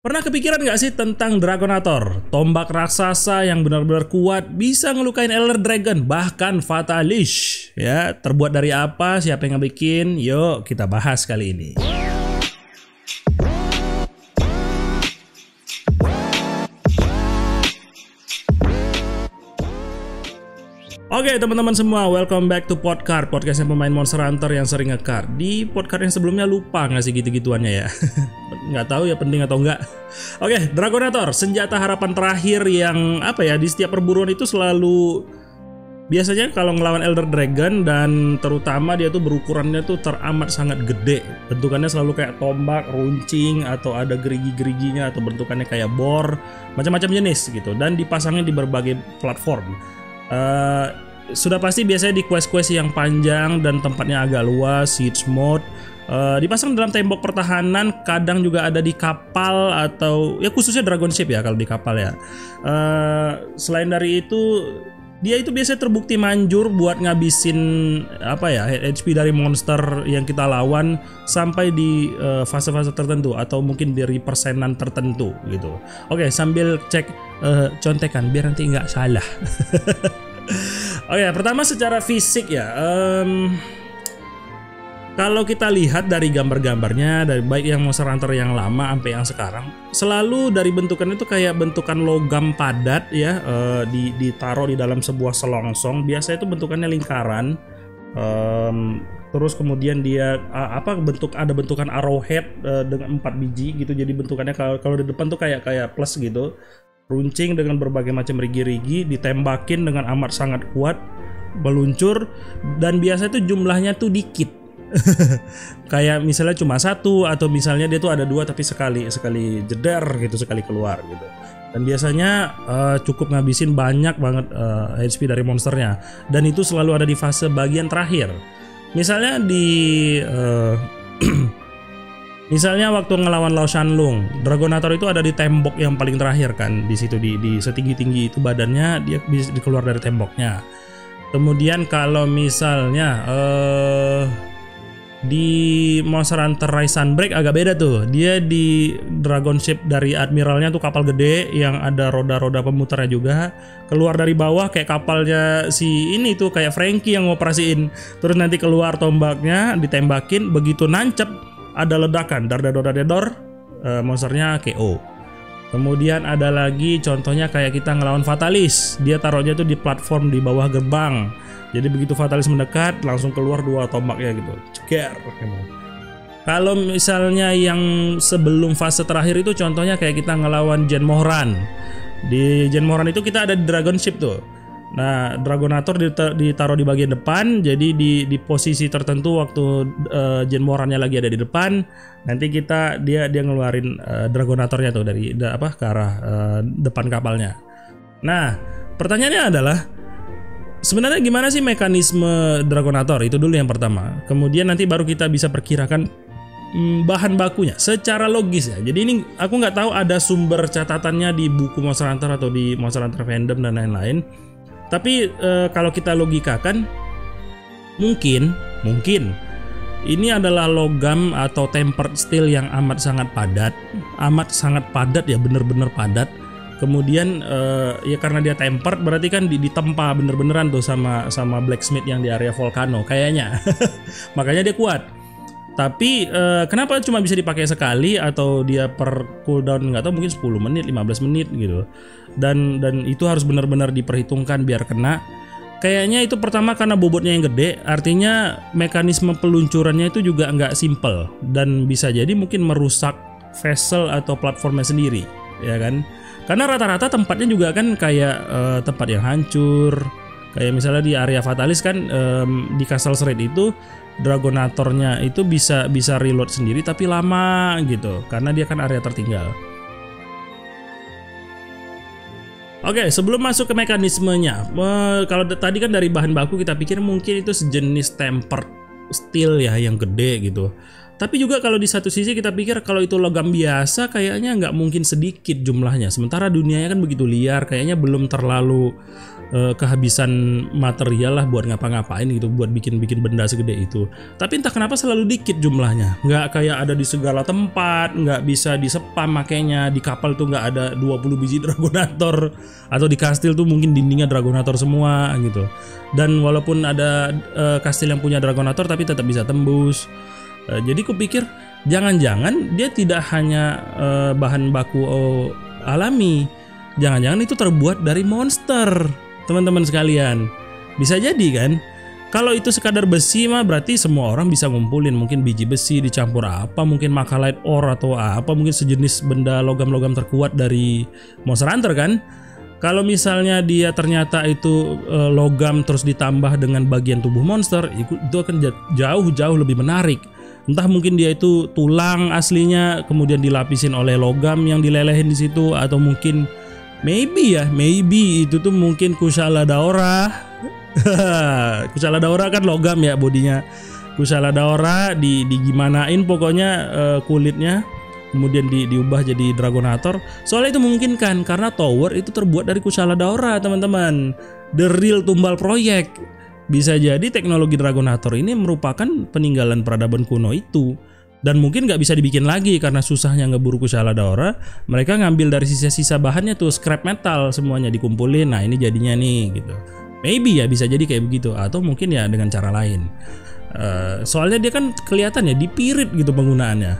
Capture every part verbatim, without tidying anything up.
Pernah kepikiran nggak sih tentang Dragonator? Tombak raksasa yang benar-benar kuat, bisa ngelukain Elder Dragon, bahkan Fatalis. Ya, terbuat dari apa? Siapa yang ngebikin? Yuk, kita bahas kali ini. Oke teman-teman semua, welcome back to PodCart, podcastnya pemain Monster Hunter yang sering ngekart. Di PodCart yang sebelumnya lupa ngasih gitu-gituannya ya. Nggak tahu ya penting atau enggak. Oke, Dragonator, senjata harapan terakhir yang apa ya, di setiap perburuan itu selalu biasanya kalau ngelawan Elder Dragon, dan terutama dia tuh berukurannya tuh teramat sangat gede. Bentukannya selalu kayak tombak, runcing, atau ada gerigi-geriginya, atau bentukannya kayak bor, macam-macam jenis gitu, dan dipasangnya di berbagai platform. Uh, Sudah pasti biasanya di quest-quest yang panjang dan tempatnya agak luas, siege mode, uh, dipasang dalam tembok pertahanan, kadang juga ada di kapal atau ya khususnya Dragonship ya kalau di kapal ya. Uh, selain dari itu, dia itu biasanya terbukti manjur buat ngabisin apa ya H P dari monster yang kita lawan sampai di fase-fase uh, tertentu atau mungkin dari persenan tertentu gitu. Oke, sambil cek uh, contekan biar nanti nggak salah. Oke, pertama secara fisik ya. Um, kalau kita lihat dari gambar-gambarnya, dari baik yang Monster Hunter yang lama sampai yang sekarang, selalu dari bentukannya itu kayak bentukan logam padat ya, uh, di, ditaruh di dalam sebuah selongsong. Biasanya itu bentukannya lingkaran. Um, terus kemudian dia uh, apa bentuk ada bentukan arrowhead uh, dengan empat biji gitu. Jadi bentukannya kalau kalau di depan tuh kayak kayak plus gitu. Runcing dengan berbagai macam rigi-rigi, ditembakin dengan amat sangat kuat, meluncur, dan biasa itu jumlahnya tuh dikit. Kayak misalnya cuma satu, atau misalnya dia tuh ada dua tapi sekali sekali jedar gitu, sekali keluar gitu. Dan biasanya uh, cukup ngabisin banyak banget uh, H P dari monsternya. Dan itu selalu ada di fase bagian terakhir. Misalnya di uh, Misalnya waktu ngelawan Lao Shan Lung, Dragonator itu ada di tembok yang paling terakhir kan, di situ di, di setinggi-tinggi itu badannya dia bisa dikeluar dari temboknya. Kemudian kalau misalnya uh, di Monster Hunter Rise Sunbreak agak beda tuh, dia di Dragonship dari admiralnya tuh kapal gede yang ada roda-roda pemutarnya juga, keluar dari bawah kayak kapalnya si ini tuh kayak Frankie yang ngoperasiin, terus nanti keluar tombaknya, ditembakin, begitu nancep ada ledakan, dar-dar-dar-dar, uh, monsternya K O. Kemudian ada lagi contohnya kayak kita ngelawan Fatalis, dia taruhnya tuh di platform di bawah gerbang. Jadi begitu Fatalis mendekat, langsung keluar dua tombaknya gitu, ceger. Kalau misalnya yang sebelum fase terakhir itu contohnya kayak kita ngelawan Jhen Mohran. Di Jhen Mohran itu kita ada di Dragonship tuh. Nah, Dragonator ditaruh di bagian depan, jadi di, di posisi tertentu waktu uh, Jhen Mohran-nya lagi ada di depan, nanti kita dia dia ngeluarin uh, Dragonatornya tuh dari da, apa ke arah uh, depan kapalnya. Nah, pertanyaannya adalah sebenarnya gimana sih mekanisme Dragonator itu dulu yang pertama. Kemudian nanti baru kita bisa perkirakan mm, bahan bakunya secara logis ya. Jadi ini aku nggak tahu ada sumber catatannya di buku Monster Hunter atau di Monster Hunter fandom dan lain-lain. Tapi e, kalau kita logikakan, mungkin, mungkin ini adalah logam atau tempered steel yang amat sangat padat, amat sangat padat ya, bener-bener padat. Kemudian e, ya karena dia tempered berarti kan ditempa bener-beneran tuh sama sama blacksmith yang di area volcano kayaknya. Makanya dia kuat. Tapi e, kenapa cuma bisa dipakai sekali atau dia per cooldown nggak tahu mungkin sepuluh menit, lima belas menit gitu. Dan dan itu harus benar-benar diperhitungkan biar kena. Kayaknya itu pertama karena bobotnya yang gede, artinya mekanisme peluncurannya itu juga nggak simple dan bisa jadi mungkin merusak vessel atau platformnya sendiri, ya kan? Karena rata-rata tempatnya juga kan kayak eh, tempat yang hancur. Kayak misalnya di area Fatalis kan um, di Castle Raid itu Dragonatornya itu bisa bisa reload sendiri tapi lama gitu karena dia kan area tertinggal. Oke, sebelum masuk ke mekanismenya, uh, kalau tadi kan dari bahan baku kita pikir mungkin itu sejenis tempered steel ya yang gede gitu. Tapi juga kalau di satu sisi kita pikir kalau itu logam biasa kayaknya nggak mungkin sedikit jumlahnya. Sementara dunianya kan begitu liar, kayaknya belum terlalu uh, kehabisan material lah buat ngapa-ngapain gitu, buat bikin-bikin benda segede itu. Tapi entah kenapa selalu dikit jumlahnya. Nggak kayak ada di segala tempat, nggak bisa di spam makanya. Di kapal tuh nggak ada dua puluh biji Dragonator, atau di kastil tuh mungkin dindingnya Dragonator semua gitu. Dan walaupun ada uh, kastil yang punya Dragonator tapi tetap bisa tembus. Jadi kupikir jangan-jangan dia tidak hanya uh, bahan baku oh, alami, jangan-jangan itu terbuat dari monster, teman-teman sekalian. Bisa jadi kan? Kalau itu sekadar besi mah berarti semua orang bisa ngumpulin, mungkin biji besi dicampur apa, mungkin makalite ore atau apa, mungkin sejenis benda logam-logam terkuat dari Monster Hunter kan? Kalau misalnya dia ternyata itu e, logam terus ditambah dengan bagian tubuh monster, itu akan jauh-jauh lebih menarik. Entah mungkin dia itu tulang aslinya kemudian dilapisin oleh logam yang dilelehin di situ, atau mungkin maybe ya, maybe itu tuh mungkin Kushala Daora. Kushala Daora kan logam ya bodinya. Kushala Daora di digimanain pokoknya e, kulitnya. Kemudian di, diubah jadi Dragonator. Soalnya itu memungkinkan karena tower itu terbuat dari Kushala Daora, teman-teman. The real tumbal proyek. Bisa jadi teknologi Dragonator ini merupakan peninggalan peradaban kuno itu. Dan mungkin nggak bisa dibikin lagi karena susahnya ngeburu Kushala Daora. Mereka ngambil dari sisa-sisa bahannya tuh, scrap metal semuanya dikumpulin. Nah ini jadinya nih gitu. Maybe ya bisa jadi kayak begitu. Atau mungkin ya dengan cara lain. Uh, soalnya dia kan kelihatan ya dipirit gitu penggunaannya.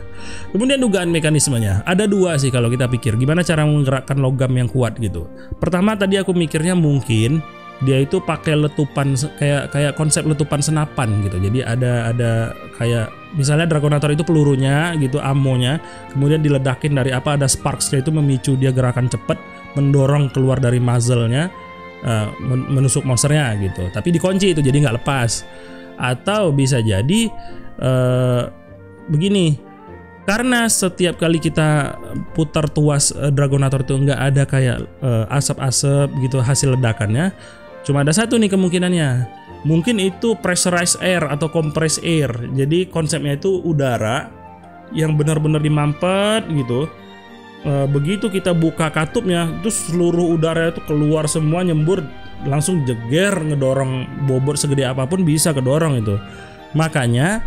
Kemudian dugaan mekanismenya ada dua sih kalau kita pikir, gimana cara menggerakkan logam yang kuat gitu. Pertama tadi aku mikirnya mungkin dia itu pakai letupan, kayak kayak konsep letupan senapan gitu. Jadi ada ada kayak misalnya Dragonator itu pelurunya gitu, amonya, kemudian diledakin dari apa, ada sparks, yaitu memicu dia gerakan cepat, mendorong keluar dari muzzle-nya, uh, menusuk monsternya gitu. Tapi dikunci itu jadi nggak lepas. Atau bisa jadi uh, begini, karena setiap kali kita putar tuas uh, Dragonator itu nggak ada kayak asap-asap uh, gitu hasil ledakannya. Cuma ada satu nih kemungkinannya, mungkin itu pressurized air atau compressed air. Jadi konsepnya itu udara yang benar-benar dimampet gitu. Uh, begitu kita buka katupnya, terus seluruh udara itu keluar semua, nyembur, langsung jeger, ngedorong bobot segede apapun bisa kedorong itu. Makanya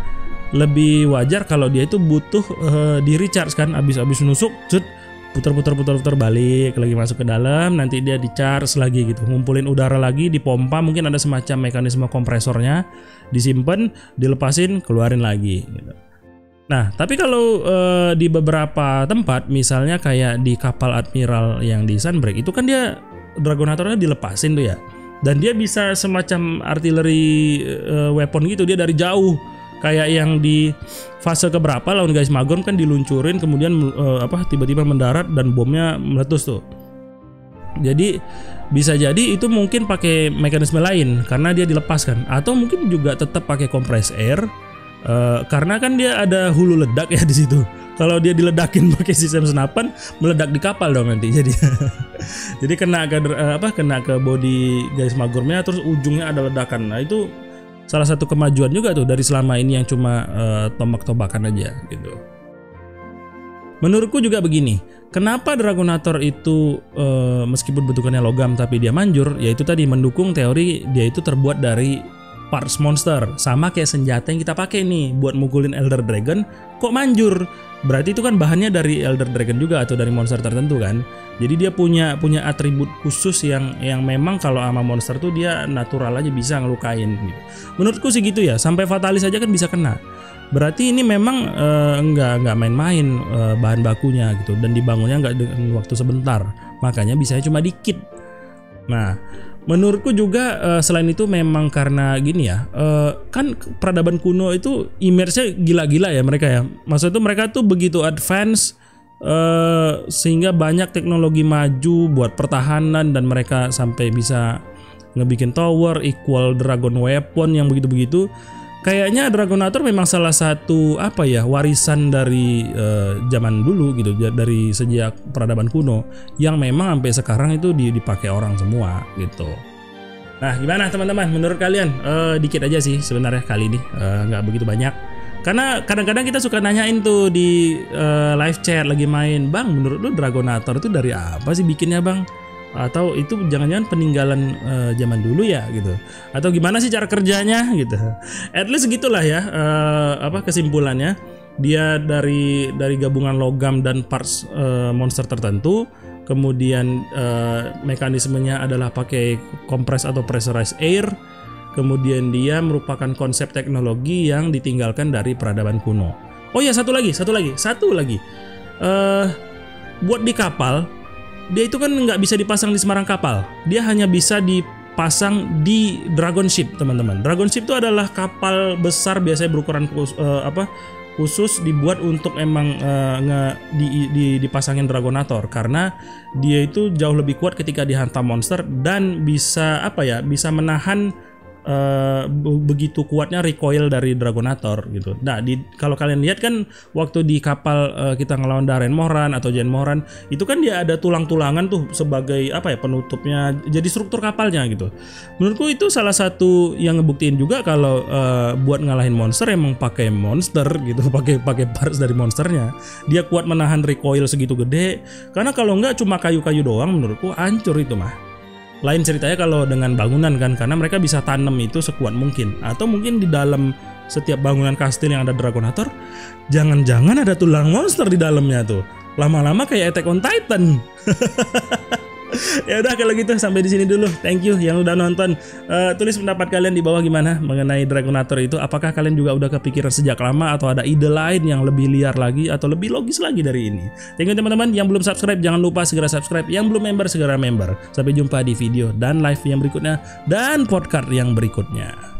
lebih wajar kalau dia itu butuh uh, di recharge kan, abis-abis nusuk, cut, putar-putar-putar-putar balik lagi masuk ke dalam, nanti dia di charge lagi gitu, ngumpulin udara lagi, dipompa, mungkin ada semacam mekanisme kompresornya, disimpan, dilepasin, keluarin lagi gitu. Nah, tapi kalau uh, di beberapa tempat, misalnya kayak di kapal admiral yang di Sunbreak, itu kan dia Dragonatornya dilepasin tuh ya, dan dia bisa semacam artillery uh, weapon gitu, dia dari jauh. Kayak yang di fase keberapa lawan Gaismagorm kan diluncurin, kemudian uh, apa tiba-tiba mendarat dan bomnya meletus tuh. Jadi bisa jadi itu mungkin pakai mekanisme lain karena dia dilepaskan, atau mungkin juga tetap pakai compress air. Uh, karena kan dia ada hulu ledak ya di situ. Kalau dia diledakin pakai sistem senapan, meledak di kapal dong nanti. Jadi, jadi kena ke uh, apa? Kena ke body Gaismagormnya, terus ujungnya ada ledakan. Nah itu salah satu kemajuan juga tuh dari selama ini yang cuma uh, tombak-tombakan aja gitu. Menurutku juga begini. Kenapa Dragonator itu uh, meskipun bentukannya logam tapi dia manjur? Yaitu tadi mendukung teori dia itu terbuat dari parts monster, sama kayak senjata yang kita pakai nih buat mukulin Elder Dragon kok manjur, berarti itu kan bahannya dari Elder Dragon juga atau dari monster tertentu kan. Jadi dia punya punya atribut khusus yang yang memang kalau sama monster tuh dia natural aja bisa ngelukain gitu. Menurutku sih gitu ya, sampai Fatalis aja kan bisa kena. Berarti ini memang uh, nggak nggak main-main uh, bahan bakunya gitu, dan dibangunnya nggak dengan waktu sebentar, makanya bisa cuma dikit. Nah, menurutku juga uh, selain itu memang karena gini ya, uh, kan peradaban kuno itu image-nya gila-gila ya mereka ya. Maksudnya tuh mereka tuh begitu advance uh, sehingga banyak teknologi maju buat pertahanan, dan mereka sampai bisa ngebikin tower, equal dragon weapon yang begitu-begitu. Kayaknya Dragonator memang salah satu apa ya, warisan dari uh, zaman dulu gitu, dari sejak peradaban kuno yang memang sampai sekarang itu dipakai orang semua gitu. Nah, gimana teman-teman? Menurut kalian? Uh, dikit aja sih sebenarnya kali ini, uh, nggak begitu banyak. Karena kadang-kadang kita suka nanyain tuh di uh, live chat lagi main, "Bang, menurut lu Dragonator itu dari apa sih bikinnya, Bang? Atau itu jangan-jangan peninggalan uh, zaman dulu ya gitu. Atau gimana sih cara kerjanya gitu." At least gitulah ya uh, apa kesimpulannya. Dia dari dari gabungan logam dan parts uh, monster tertentu. Kemudian uh, mekanismenya adalah pakai compress atau pressurized air. Kemudian dia merupakan konsep teknologi yang ditinggalkan dari peradaban kuno. Oh ya, satu lagi, satu lagi, satu lagi. Uh, buat di kapal, dia itu kan nggak bisa dipasang di semarang kapal. Dia hanya bisa dipasang di Dragonship, teman-teman. Dragonship itu adalah kapal besar biasanya berukuran uh, apa? khusus dibuat untuk emang uh, nge, di, di, dipasangin Dragonator karena dia itu jauh lebih kuat ketika dihantam monster dan bisa apa ya bisa menahan uh, begitu kuatnya recoil dari Dragonator gitu. Nah, di, kalau kalian lihat kan waktu di kapal uh, kita ngelawan Darren Moran atau Jhen Mohran itu kan dia ada tulang-tulangan tuh sebagai apa ya penutupnya, jadi struktur kapalnya gitu. Menurutku itu salah satu yang ngebuktiin juga kalau uh, buat ngalahin monster emang pakai monster gitu, pakai pakai parts dari monsternya. Dia kuat menahan recoil segitu gede. Karena kalau nggak cuma kayu-kayu doang, menurutku hancur itu mah. Lain ceritanya kalau dengan bangunan kan, karena mereka bisa tanam itu sekuat mungkin. Atau mungkin di dalam setiap bangunan kastil yang ada Dragonator, jangan-jangan ada tulang monster di dalamnya tuh. Lama-lama kayak Attack on Titan. Ya udah kalau gitu sampai di sini dulu. Thank you yang udah nonton. Uh, tulis pendapat kalian di bawah gimana mengenai Dragonator itu. Apakah kalian juga udah kepikiran sejak lama atau ada ide lain yang lebih liar lagi atau lebih logis lagi dari ini? Thank you teman-teman. Yang belum subscribe jangan lupa segera subscribe. Yang belum member segera member. Sampai jumpa di video dan live yang berikutnya dan podcast yang berikutnya.